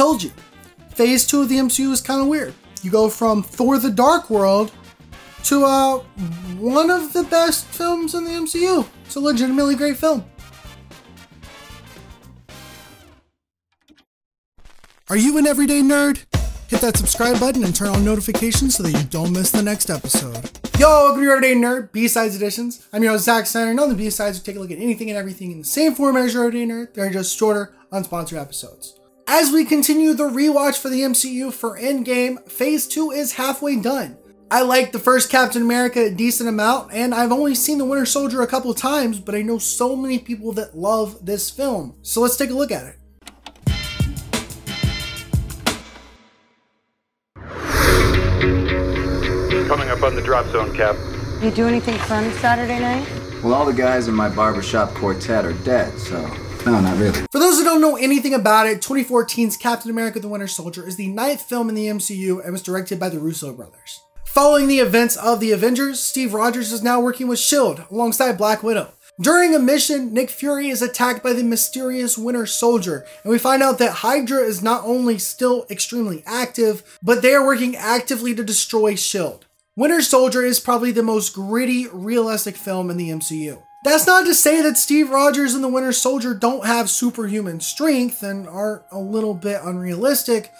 told you, phase two of the MCU is kind of weird. You go from Thor the Dark World to one of the best films in the MCU. It's a legitimately great film. Are you an everyday nerd? Hit that subscribe button and turn on notifications so that you don't miss the next episode. Yo, welcome to Everyday Nerd, B-Sides Editions. I'm your host, Zach Snyder, and on the B-Sides, we take a look at anything and everything in the same format as your Everyday Nerd. They're just shorter, unsponsored episodes. As we continue the rewatch for the MCU for Endgame, Phase 2 is halfway done. I liked the first Captain America a decent amount, and I've only seen The Winter Soldier a couple times, but I know so many people that love this film. So let's take a look at it. Coming up on the drop zone, Cap. You do anything fun Saturday night? Well, all the guys in my barbershop quartet are dead, so... No, not really. For those who don't know anything about it, 2014's Captain America: The Winter Soldier is the 9th film in the MCU and was directed by the Russo brothers. Following the events of the Avengers, Steve Rogers is now working with S.H.I.E.L.D. alongside Black Widow. During a mission, Nick Fury is attacked by the mysterious Winter Soldier, and we find out that Hydra is not only still extremely active, but they are working actively to destroy S.H.I.E.L.D. Winter Soldier is probably the most gritty, realistic film in the MCU. That's not to say that Steve Rogers and the Winter Soldier don't have superhuman strength and are a little bit unrealistic,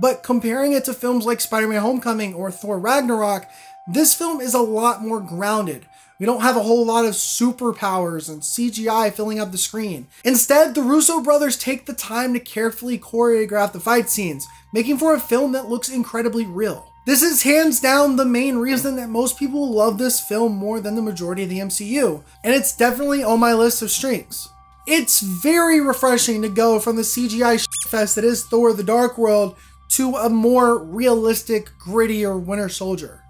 but comparing it to films like Spider-Man: Homecoming or Thor Ragnarok, this film is a lot more grounded. We don't have a whole lot of superpowers and CGI filling up the screen. Instead, the Russo brothers take the time to carefully choreograph the fight scenes, making for a film that looks incredibly real. This is hands down the main reason that most people love this film more than the majority of the MCU, and it's definitely on my list of strengths. It's very refreshing to go from the CGI fest that is Thor: The Dark World to a more realistic, grittier Winter Soldier.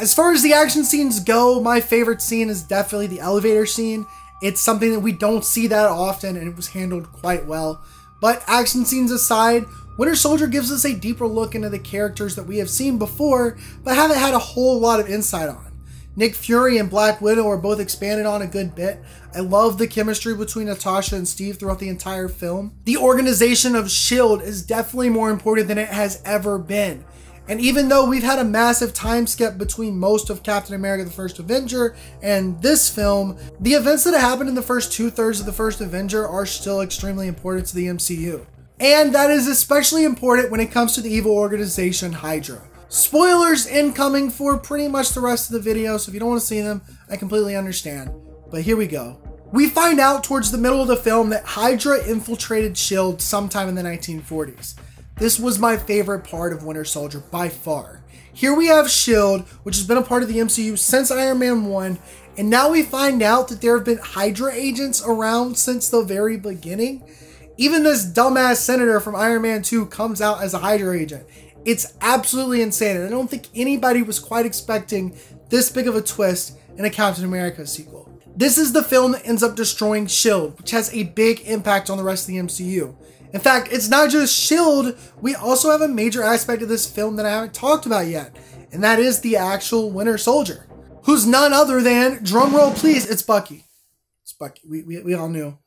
As far as the action scenes go, my favorite scene is definitely the elevator scene. It's something that we don't see that often, and it was handled quite well. But action scenes aside, Winter Soldier gives us a deeper look into the characters that we have seen before, but haven't had a whole lot of insight on. Nick Fury and Black Widow are both expanded on a good bit. I love the chemistry between Natasha and Steve throughout the entire film. The organization of S.H.I.E.L.D. is definitely more important than it has ever been. And even though we've had a massive time skip between most of Captain America: The First Avenger and this film, the events that happened in the first two-thirds of The First Avenger are still extremely important to the MCU. And that is especially important when it comes to the evil organization Hydra. Spoilers incoming for pretty much the rest of the video, so if you don't want to see them, I completely understand. But here we go. We find out towards the middle of the film that Hydra infiltrated S.H.I.E.L.D. sometime in the 1940s. This was my favorite part of Winter Soldier by far. Here we have S.H.I.E.L.D., which has been a part of the MCU since Iron Man 1, and now we find out that there have been Hydra agents around since the very beginning. Even this dumbass senator from Iron Man 2 comes out as a Hydra agent. It's absolutely insane, and I don't think anybody was quite expecting this big of a twist in a Captain America sequel. This is the film that ends up destroying S.H.I.E.L.D., which has a big impact on the rest of the MCU. In fact, it's not just S.H.I.E.L.D., we also have a major aspect of this film that I haven't talked about yet, and that is the actual Winter Soldier, who's none other than, drumroll please, it's Bucky. It's Bucky, we all knew.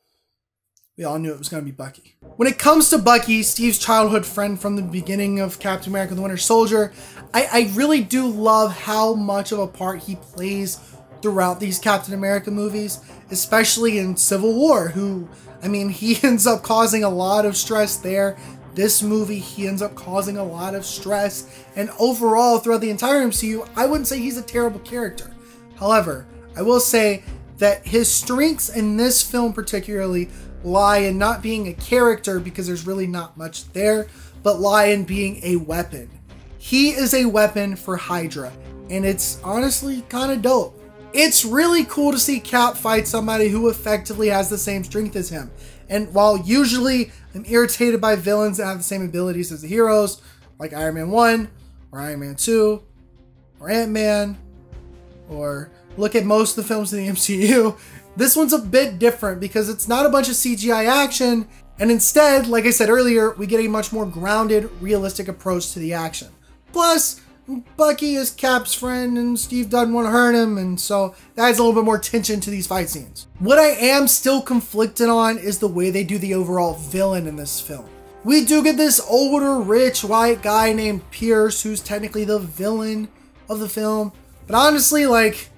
We all knew it was going to be Bucky. When it comes to Bucky, Steve's childhood friend from the beginning of Captain America: The Winter Soldier, I really do love how much of a part he plays throughout these Captain America movies, especially in Civil War, who, I mean, he ends up causing a lot of stress there. This movie, he ends up causing a lot of stress. And overall, throughout the entire MCU, I wouldn't say he's a terrible character. However, I will say that his strengths in this film particularly lie in not being a character, because there's really not much there, but lie in being a weapon. He is a weapon for Hydra, and it's honestly kind of dope. It's really cool to see Cap fight somebody who effectively has the same strength as him. And while usually I'm irritated by villains that have the same abilities as the heroes, like Iron Man 1, or Iron Man 2, or Ant-Man, or look at most of the films in the MCU, this one's a bit different because it's not a bunch of CGI action, and instead, like I said earlier, we get a much more grounded, realistic approach to the action. Plus, Bucky is Cap's friend and Steve doesn't want to hurt him, and so that adds a little bit more tension to these fight scenes. What I am still conflicted on is the way they do the overall villain in this film. We do get this older, rich, white guy named Pierce, who's technically the villain of the film. But honestly, like,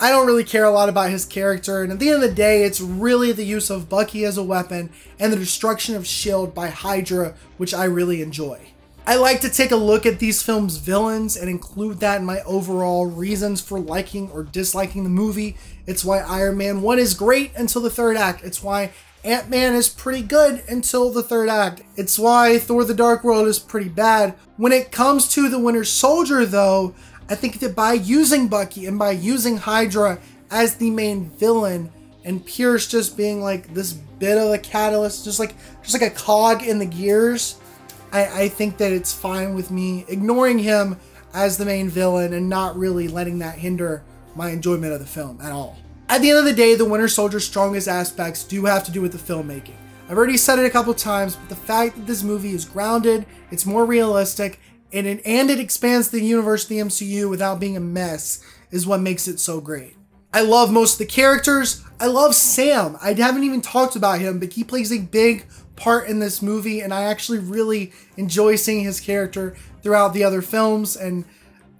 I don't really care a lot about his character, and at the end of the day, it's really the use of Bucky as a weapon and the destruction of S.H.I.E.L.D. by Hydra, which I really enjoy. I like to take a look at these films' villains and include that in my overall reasons for liking or disliking the movie. It's why Iron Man 1 is great until the third act. It's why Ant-Man is pretty good until the third act. It's why Thor: The Dark World is pretty bad. When it comes to The Winter Soldier, though, I think that by using Bucky and by using Hydra as the main villain and Pierce just being like this bit of a catalyst, just like a cog in the gears, I think that it's fine with me ignoring him as the main villain and not really letting that hinder my enjoyment of the film at all. At the end of the day, the Winter Soldier's strongest aspects do have to do with the filmmaking. I've already said it a couple times, but the fact that this movie is grounded, it's more realistic, and it expands the universe of the MCU without being a mess is what makes it so great. I love most of the characters. I love Sam. I haven't even talked about him, but he plays a big part in this movie, and I actually really enjoy seeing his character throughout the other films, and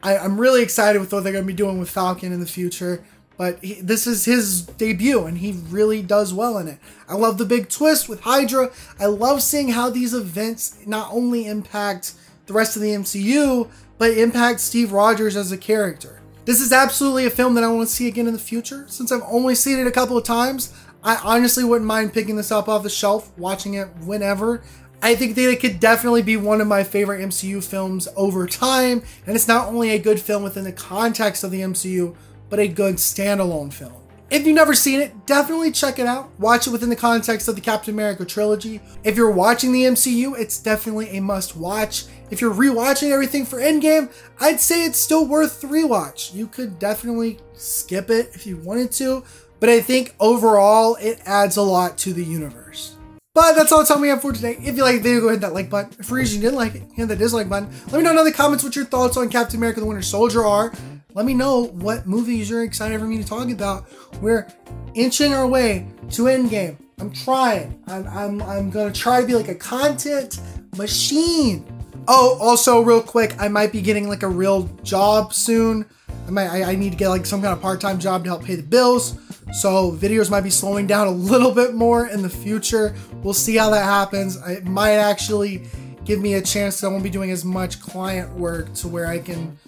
I'm really excited with what they're going to be doing with Falcon in the future. But this is his debut, and he really does well in it. I love the big twist with Hydra. I love seeing how these events not only impact the rest of the MCU, but impact Steve Rogers as a character. This is absolutely a film that I want to see again in the future. Since I've only seen it a couple of times, I honestly wouldn't mind picking this up off the shelf, watching it whenever. I think that it could definitely be one of my favorite MCU films over time, and it's not only a good film within the context of the MCU, but a good standalone film. If you've never seen it, definitely check it out. Watch it within the context of the Captain America trilogy. If you're watching the MCU, it's definitely a must watch. If you're rewatching everything for Endgame, I'd say it's still worth the rewatch. You could definitely skip it if you wanted to, but I think overall it adds a lot to the universe. But that's all the time we have for today. If you liked the video, go ahead and hit that like button. If for reason you didn't like it, hit that dislike button. Let me know down in the comments what your thoughts on Captain America: The Winter Soldier are. Let me know what movies you're excited for me to talk about. We're inching our way to Endgame. I'm trying. I'm gonna try to be like a content machine. Oh, also real quick, I might be getting like a real job soon. I need to get like some kind of part-time job to help pay the bills. So videos might be slowing down a little bit more in the future. We'll see how that happens. It might actually give me a chance that I won't be doing as much client work to where I can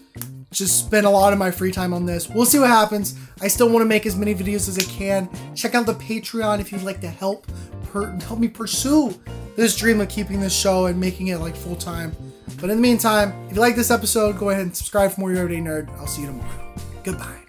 just spend a lot of my free time on this. We'll see what happens. I still want to make as many videos as I can. Check out the Patreon if you'd like to help me pursue this dream of keeping this show and making it like full time. But in the meantime, if you like this episode, go ahead and subscribe for more Everyday Nerd. I'll see you tomorrow. Goodbye.